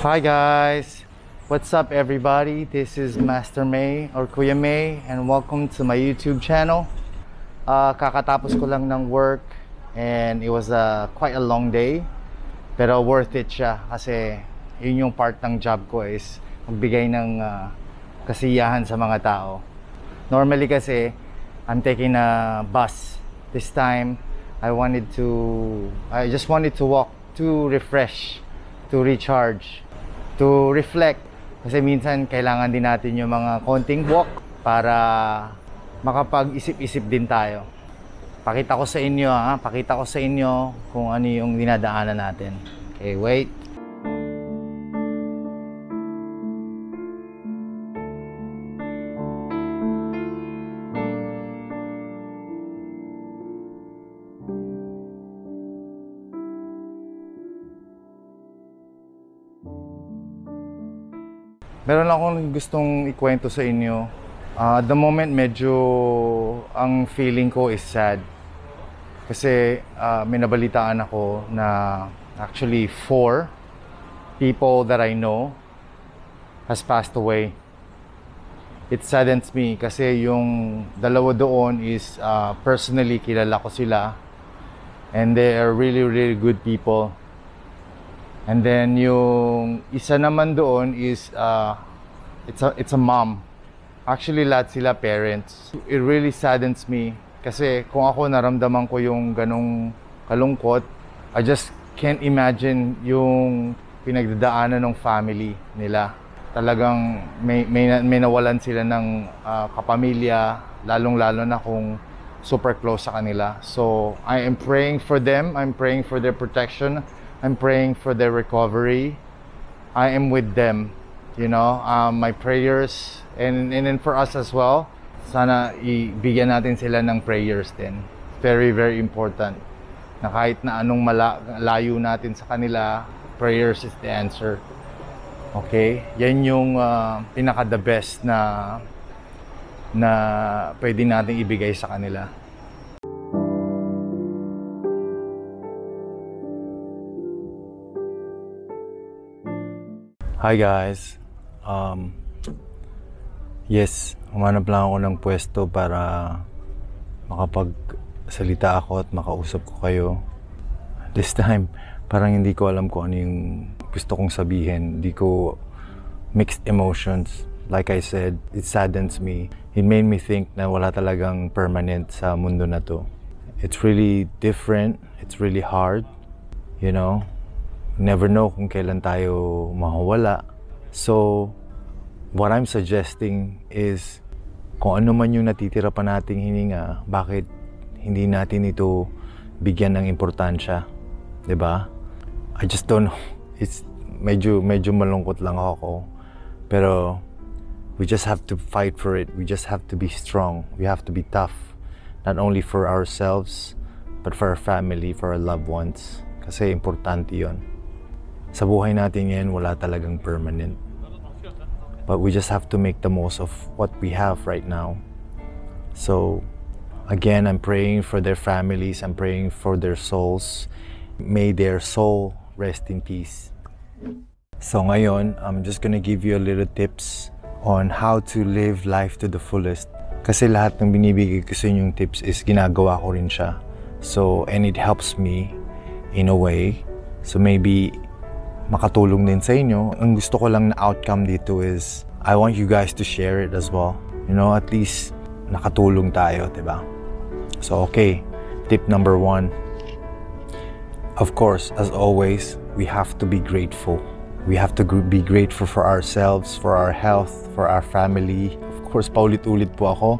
Hi guys, what's up everybody? This is Master May or Kuya May, and welcome to my YouTube channel. Kakatapos ko lang ng work and it was quite a long day, pero worth it siya kasi yun yung part ng job ko is magbigay ng kasiyahan sa mga tao. Normally kasi I'm taking a bus. This time I just wanted to walk to refresh, to recharge, to reflect. Kasi minsan kailangan din natin yung mga konting walk para makapag-isip-isip din tayo. Pakita ko sa inyo kung ano yung dinadaanan natin. Okay, wait. Meron akong gustong ikwento sa inyo. At the moment, medyo ang feeling ko is sad. Kasi may nabalitaan ako na actually 4 people that I know has passed away. It saddens me kasi yung 2 doon is personally kilala ko sila. And they are really, really good people. And then yung isa naman doon is it's a mom. Actually lahat sila parents. It really saddens me kasi kung ako naramdaman ko yung ganong kalungkot, I just can't imagine yung pinagdadaanan ng family nila. Talagang may nawalan sila ng kapamilya, lalong-lalo na kung super close sa kanila. So I am praying for them. I'm praying for their protection. I'm praying for their recovery. I am with them, you know, my prayers, and then for us as well. Sana ibigyan natin sila ng prayers din. Very, very important. Na kahit na anong layo natin sa kanila, prayers is the answer. Okay? Yan yung pinaka the best na pwede natin ibigay sa kanila. Hi guys, yes, humanap lang ako ng pwesto para makapagsalita ako at makausap ko kayo. This time, parang hindi ko alam kung ano yung gusto kong sabihin. Hindi ko mixed emotions. Like I said, it saddens me. It made me think na wala talagang permanent sa mundo na to. It's really different. It's really hard, you know? Never know kung kailan tayo mawawala. So, what I'm suggesting is kung ano man yung natitira pa nating hininga, bakit hindi natin ito bigyan ng importansya, 'di ba? I just don't know. It's medyo malungkot lang ako. Pero we just have to fight for it. We just have to be strong. We have to be tough, not only for ourselves, but for our family, for our loved ones. Kasi importante 'yon. Sa buhay natin ngayon, wala talagang permanent. But we just have to make the most of what we have right now. So, again, I'm praying for their families. I'm praying for their souls. May their soul rest in peace. So ngayon, I'm just gonna give you a little tips on how to live life to the fullest. Kasi lahat ng binibigay ko sa inyong tips is ginagawa ko rin siya. So, and it helps me in a way. So maybe makatulong din sa inyo. Ang gusto ko lang na outcome dito is I want you guys to share it as well. You know, at least nakatulong tayo, diba? So, okay. Tip number 1. Of course, as always, we have to be grateful. We have to be grateful for ourselves, for our health, for our family. Of course, paulit-ulit po ako.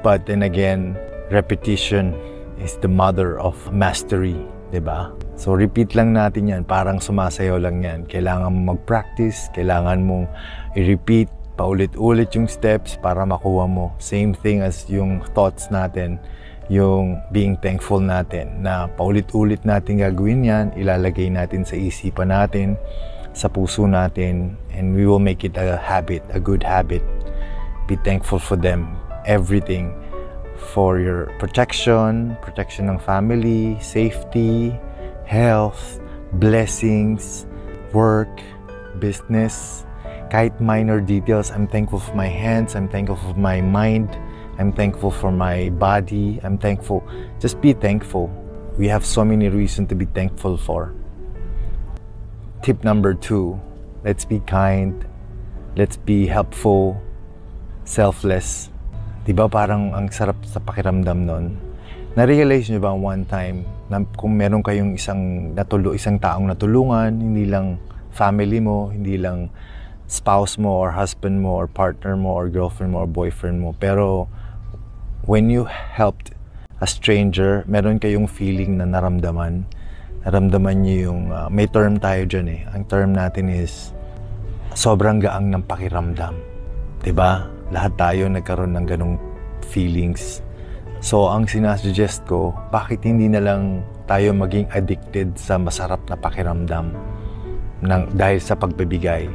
But then again, repetition is the mother of mastery, diba? So, repeat lang natin yan. Parang sumasayaw lang yan. Kailangan mong mag-practice. Kailangan mong i-repeat paulit-ulit yung steps para makuha mo. Same thing as yung thoughts natin, yung being thankful natin. Na paulit-ulit natin gagawin yan, ilalagay natin sa isipan natin, sa puso natin, and we will make it a habit, a good habit. Be thankful for them. Everything. For your protection, protection ng family, safety, health, blessings, work, business, kahit minor details. I'm thankful for my hands, I'm thankful for my mind, I'm thankful for my body, I'm thankful. Just be thankful. We have so many reasons to be thankful for. Tip number 2, let's be kind, let's be helpful, selfless. Diba parang ang sarap sa pakiramdam nun? Na-realize nyo ba one time na kung meron kayong isang taong natulungan, hindi lang family mo, hindi lang spouse mo or husband mo or partner mo or girlfriend mo or boyfriend mo, pero when you helped a stranger, meron kayong feeling na naramdaman nyo yung, may term tayo dyan eh, ang term natin is sobrang gaang ng pakiramdam. Diba? Lahat tayo nagkaroon ng ganong feelings. So, ang sinasuggest ko, bakit hindi na lang tayo maging addicted sa masarap na pakiramdam dahil sa pagbibigay,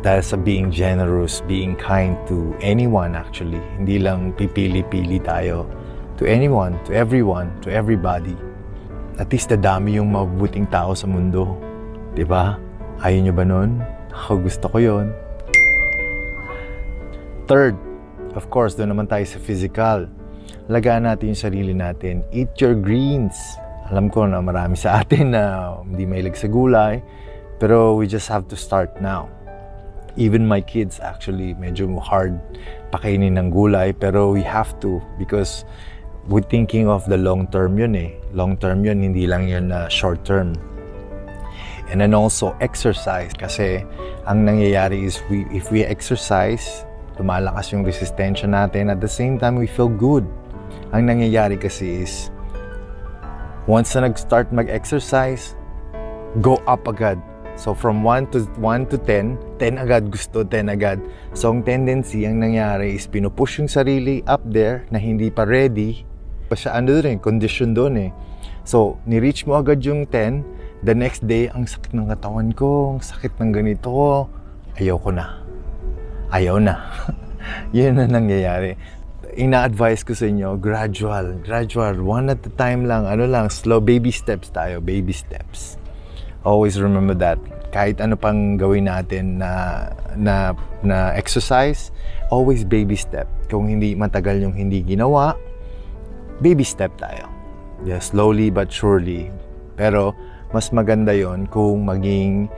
dahil sa being generous, being kind to anyone actually. Hindi lang pipili-pili tayo to anyone, to everyone, to everybody. At least nadami yung mabuting tao sa mundo. Diba? Ayaw nyo ba nun? Ako gusto ko yun. Third, of course, doon naman tayo sa physical. Alagaan natin yung sarili natin. Eat your greens. Alam ko na marami sa atin na hindi mahilig sa gulay, pero we just have to start now. Even my kids actually, medyo hard pakainin ng gulay, pero we have to because we're thinking of the long term yun eh. Long term yun, hindi lang yun na short term. And then also exercise, kasi ang nangyayari is if we exercise, lumalakas yung resistensya natin. At the same time, we feel good. Ang nangyayari kasi is, once na nag-start mag-exercise, go up agad. So, from 1 to 10, 10 agad gusto, 10 agad. So, ang tendency, ang nangyari is, pinupush yung sarili up there na hindi pa ready. Siya, condition doon eh. So, nireach mo agad yung 10, the next day, ang sakit ng katawan ko, ang sakit ng ganito, ayoko na. Ayaw na. Yun na nangyayari. Ina-advise ko sa inyo, gradual, one at a time lang, slow, baby steps tayo, baby steps. Always remember that. Kahit ano pang gawin natin na exercise, always baby step. Kung hindi matagal yung hindi ginawa, baby step tayo. Yeah, slowly but surely. Pero, mas maganda yon kung maging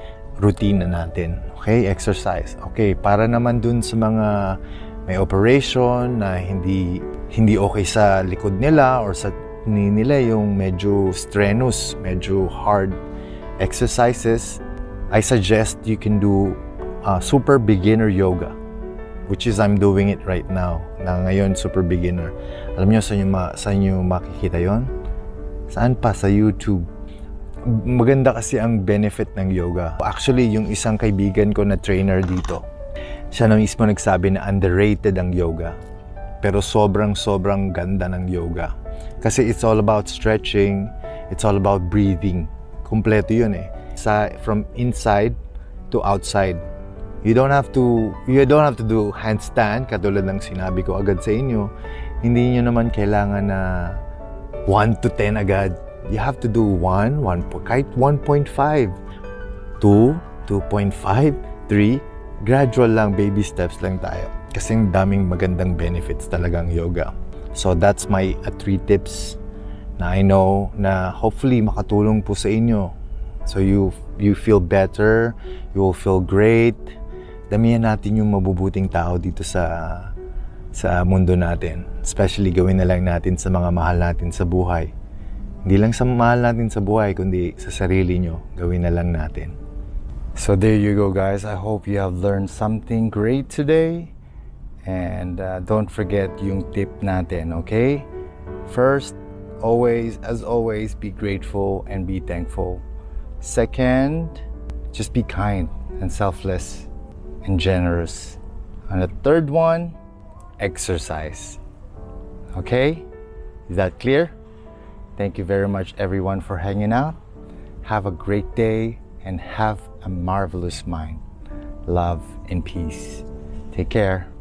routine na natin. Okay, exercise. Okay, para naman dun sa mga may operation na hindi okay sa likod nila or sa knee nila yung medyo strenuous, medyo hard exercises, I suggest you can do super beginner yoga, which is I'm doing it right now. Na ngayon, super beginner. Alam niyo saan niyo makikita yon? Saan pa? Sa YouTube. Maganda kasi ang benefit ng yoga. Actually, yung isang kaibigan ko na trainer dito, siya na mismo nagsabi na underrated ang yoga. Pero sobrang ganda ng yoga. Kasi it's all about stretching, it's all about breathing. Kompleto yun eh. From inside to outside. You don't have to do handstand, katulad ng sinabi ko agad sa inyo. Hindi nyo naman kailangan na 1 to 10 agad. You have to do 1.5, 2, 2.5, 3. Gradual lang, baby steps lang tayo. Kasi daming magandang benefits talagang yoga. So that's my 3 tips na I know na hopefully makatulong po sa inyo. So you feel better, you will feel great. Damihan natin yung mabubuting tao dito sa mundo natin. Especially gawin na lang natin sa mga mahal natin sa buhay. Hindi lang sa mahal natin sa buhay, kundi sa sarili nyo, gawin na lang natin. So there you go guys, I hope you have learned something great today. And don't forget yung tip natin, okay? First, always, as always, be grateful and be thankful. Second, just be kind and selfless and generous. And the third one, exercise. Okay? Is that clear? Thank you very much everyone for hanging out. Have a great day and have a marvelous mind. Love and peace. Take care.